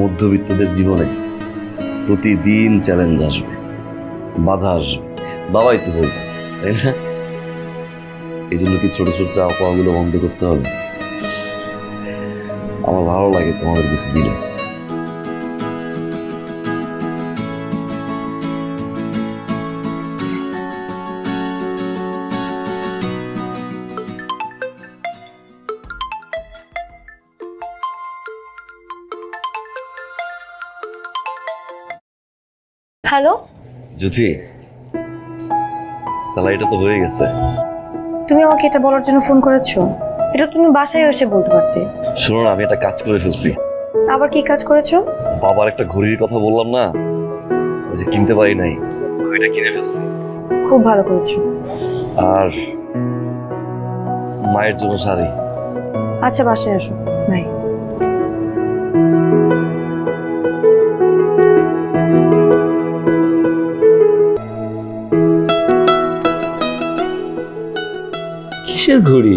মধ্যবিত্তদের জীবনে প্রতিদিন চ্যালেঞ্জ আসবে, বাধা আসবে, বাবাই তো বলবে, তাই না? এই জন্য কি ছোট ছোট চা পাওয়াগুলো বন্ধ করতে হবে? আমার ভালো লাগে তোমার কিছু দিলে। হ্যালো জ্যোতি, স্যালারিটা তো হয়ে গেছে। তুমি আমাকে এটা বলার জন্য ফোন করেছো? এটা তুমি বাসায় এসে বলতে পারতে। শোনো না, আমি একটা কাজ করে ফেলছি। আবার কি কাজ করেছো? বাবার একটা ঘড়ির কথা বললাম না, ওই যে কিনতে পারি নাই, ঘড়িটা কিনে ফেলছি। খুব ভালো করেছো। আর মায়ের জন্য শাড়ি। আচ্ছা বাসায় আসো। বাই। কিসের ঘড়ি?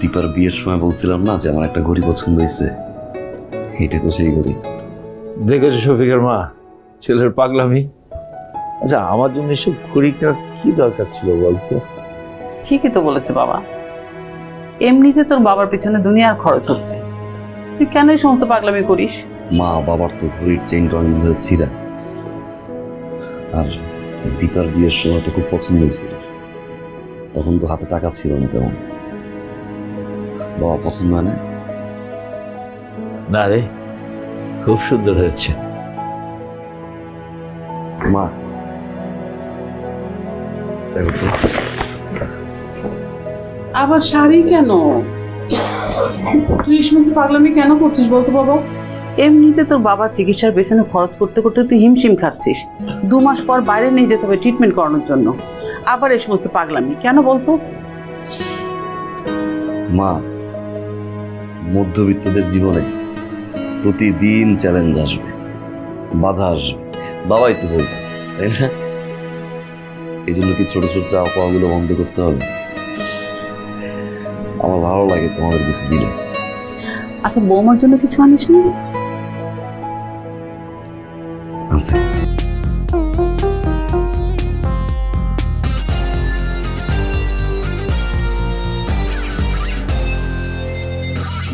দীপার বিয়ের সময় বলছিলাম না যে আমার একটা ঘড়ি পছন্দ হয়েছে, এটা তো সেই ঘড়ি। দেখেছো শফিকের মা, ছেলের পাগলামি। আচ্ছা আমার জন্য এসব ঘড়ি কেনার কি দরকার ছিল বলতো? ঠিকই তো বলেছে বাবা, এমনিতে তোর বাবার পিছনে দুনিয়ার খরচ হচ্ছে, তুই কেন এই সমস্ত পাগলামি করিস? মা, বাবার তো ঘড়ির চেইনটা অনেক ছিঁড়া, আর দীপার বিয়ের সময় তো খুব পছন্দ হয়েছিল, তখন তো হাতে টাকা ছিল না তেমন। বাবা পছন্দ হয় না রে? খুব সুন্দর হয়েছে মা। আবার শাড়ি কেন? তুই এই সমস্ত পাগলামি কেন করছিস বলতো বাবা? এমনিতে তোর বাবা চিকিৎসার পেছনে খরচ করতে করতে তুই হিমশিম খাচ্ছিস। 2 মাস পর বাইরে নিয়ে যেতে হবে ট্রিটমেন্ট করানোর জন্য, আবার এই সমস্ত পাগলামি কেন বলতো? মা, মধ্যবিত্তদের জীবনে প্রতিদিন চ্যালেঞ্জ আসবে, বাধা আসবে, বাবাই তো বলবে, তাই না? এই জন্য কি ছোট ছোট চা পাওয়াগুলো বন্ধ করতে হবে? আমার ভালো লাগে তোমার কিছু দিলে। আচ্ছা বৌমার জন্য কিছু আনিস না? আচ্ছা।